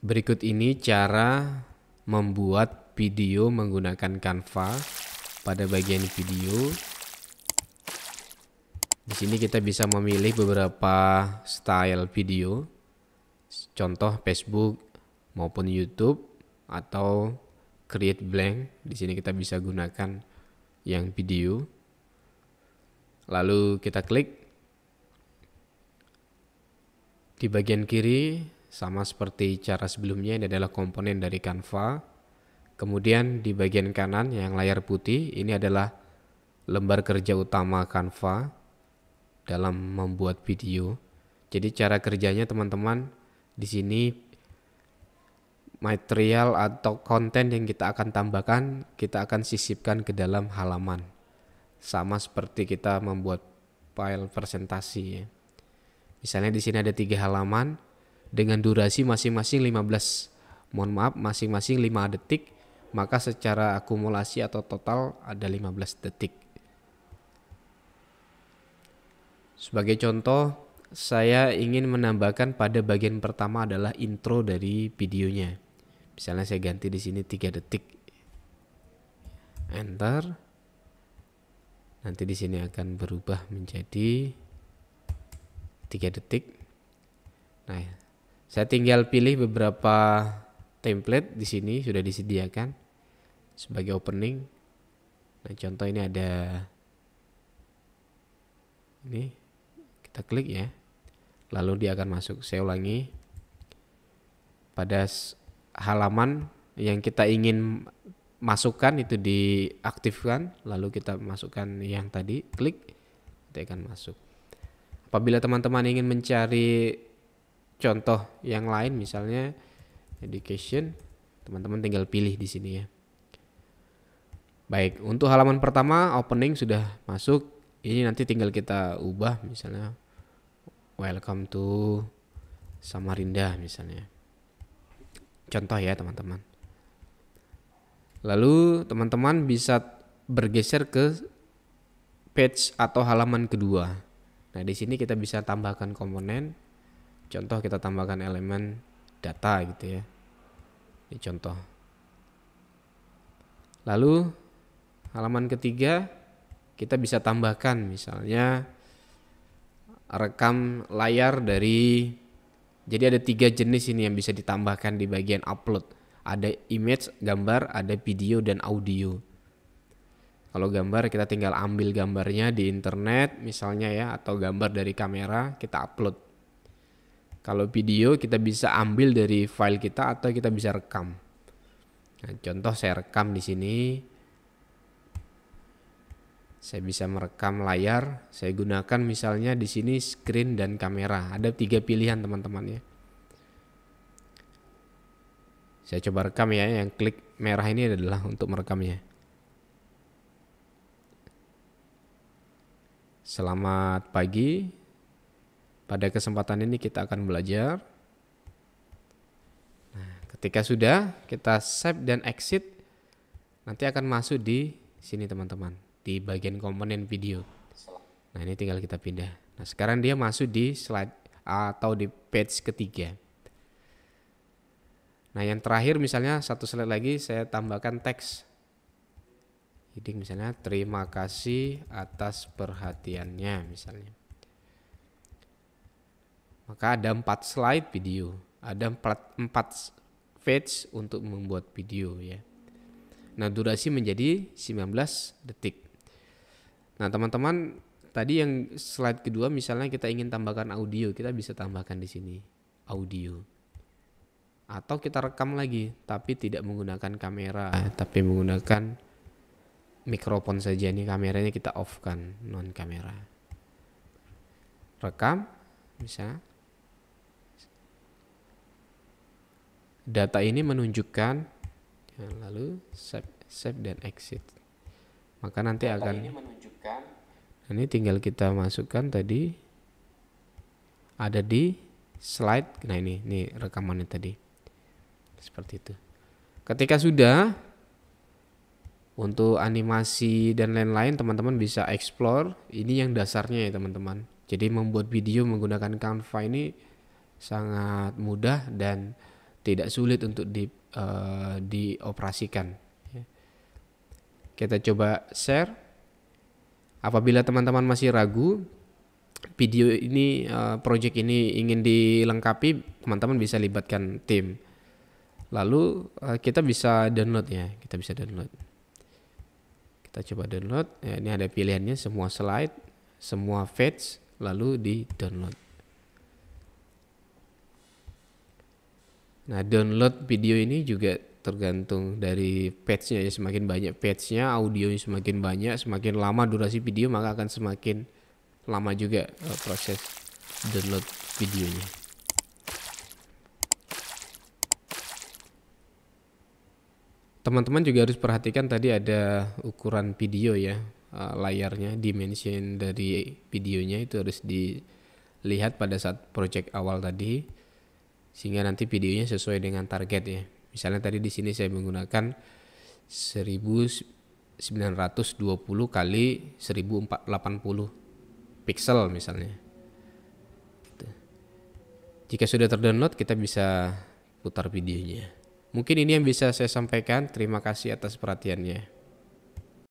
Berikut ini cara membuat video menggunakan Canva. Pada bagian video, di sini kita bisa memilih beberapa style video, contoh Facebook maupun YouTube atau create blank. Di sini kita bisa gunakan yang video. Lalu kita klik di bagian kiri. Sama seperti cara sebelumnya, ini adalah komponen dari Canva. Kemudian di bagian kanan yang layar putih, ini adalah lembar kerja utama Canva dalam membuat video. Jadi cara kerjanya teman-teman, di sini material atau konten yang kita akan tambahkan, kita akan sisipkan ke dalam halaman. Sama seperti kita membuat file presentasi ya. Misalnya di sini ada 3 halaman. Dengan durasi masing-masing 5 detik, maka secara akumulasi atau total ada 15 detik. Sebagai contoh, saya ingin menambahkan pada bagian pertama adalah intro dari videonya. Misalnya saya ganti di sini 3 detik. Enter. Nanti di sini akan berubah menjadi 3 detik. Nah, saya tinggal pilih beberapa template di sini sudah disediakan sebagai opening. Nah, contoh ini ada ini, kita klik ya. Lalu dia akan masuk. Saya ulangi. Pada halaman yang kita ingin masukkan itu diaktifkan, lalu kita masukkan yang tadi, klik, dia akan masuk. Apabila teman-teman ingin mencari contoh yang lain, misalnya education, teman-teman tinggal pilih di sini ya. Baik, untuk halaman pertama opening sudah masuk. Ini nanti tinggal kita ubah, misalnya welcome to Samarinda misalnya. Contoh ya teman-teman. Lalu teman-teman bisa bergeser ke page atau halaman kedua. Nah, di sini kita bisa tambahkan komponen. Contoh kita tambahkan elemen data gitu ya. Ini contoh. Lalu halaman ketiga kita bisa tambahkan misalnya rekam layar dari, jadi ada 3 jenis ini yang bisa ditambahkan di bagian upload. Ada image, gambar, ada video dan audio. Kalau gambar kita tinggal ambil gambarnya di internet misalnya ya, atau gambar dari kamera kita upload. Kalau video kita bisa ambil dari file kita atau kita bisa rekam. Nah, contoh saya rekam di sini. Saya bisa merekam layar. Saya gunakan misalnya di sini screen dan kamera. Ada 3 pilihan teman-teman ya. Saya coba rekam ya. Yang klik merah ini adalah untuk merekamnya. Selamat pagi. Pada kesempatan ini kita akan belajar. Nah, ketika sudah kita save dan exit, nanti akan masuk di sini teman-teman, di bagian komponen video. Nah, ini tinggal kita pindah. Nah, sekarang dia masuk di slide atau di page ketiga. Nah, yang terakhir misalnya 1 slide lagi saya tambahkan teks. Jadi misalnya terima kasih atas perhatiannya misalnya. Maka ada 4 slide video, ada 4 page untuk membuat video ya. Nah, durasi menjadi 19 detik. Nah, teman-teman, tadi yang slide kedua misalnya kita ingin tambahkan audio, kita bisa tambahkan di sini audio. Atau kita rekam lagi tapi tidak menggunakan kamera, tapi menggunakan mikrofon saja. Ini kameranya kita off-kan, non kamera. Rekam bisa. Data ini menunjukkan, lalu save dan exit. Maka nanti akan ini menunjukkan. Ini tinggal kita masukkan tadi ada di slide. Nah, ini rekamannya tadi. Seperti itu. Ketika sudah, untuk animasi dan lain-lain teman-teman bisa explore. Ini yang dasarnya ya teman-teman. Jadi membuat video menggunakan Canva ini sangat mudah dan tidak sulit untuk dioperasikan. Kita coba share. Apabila teman-teman masih ragu video ini, project ini ingin dilengkapi, teman-teman bisa libatkan tim. Lalu kita bisa download ya, kita bisa download. Kita coba download. Ya, ini ada pilihannya semua slide, semua page, lalu di download. Nah, download video ini juga tergantung dari page-nya ya, semakin banyak page-nya, audionya semakin banyak, semakin lama durasi video maka akan semakin lama juga proses download videonya. Teman-teman juga harus perhatikan tadi ada ukuran video ya, layarnya, dimension dari videonya itu harus dilihat pada saat project awal tadi, sehingga nanti videonya sesuai dengan target ya. Misalnya tadi di sini saya menggunakan 1920 kali 1080 pixel misalnya. Jika sudah terdownload, kita bisa putar videonya. Mungkin ini yang bisa saya sampaikan. Terima kasih atas perhatiannya.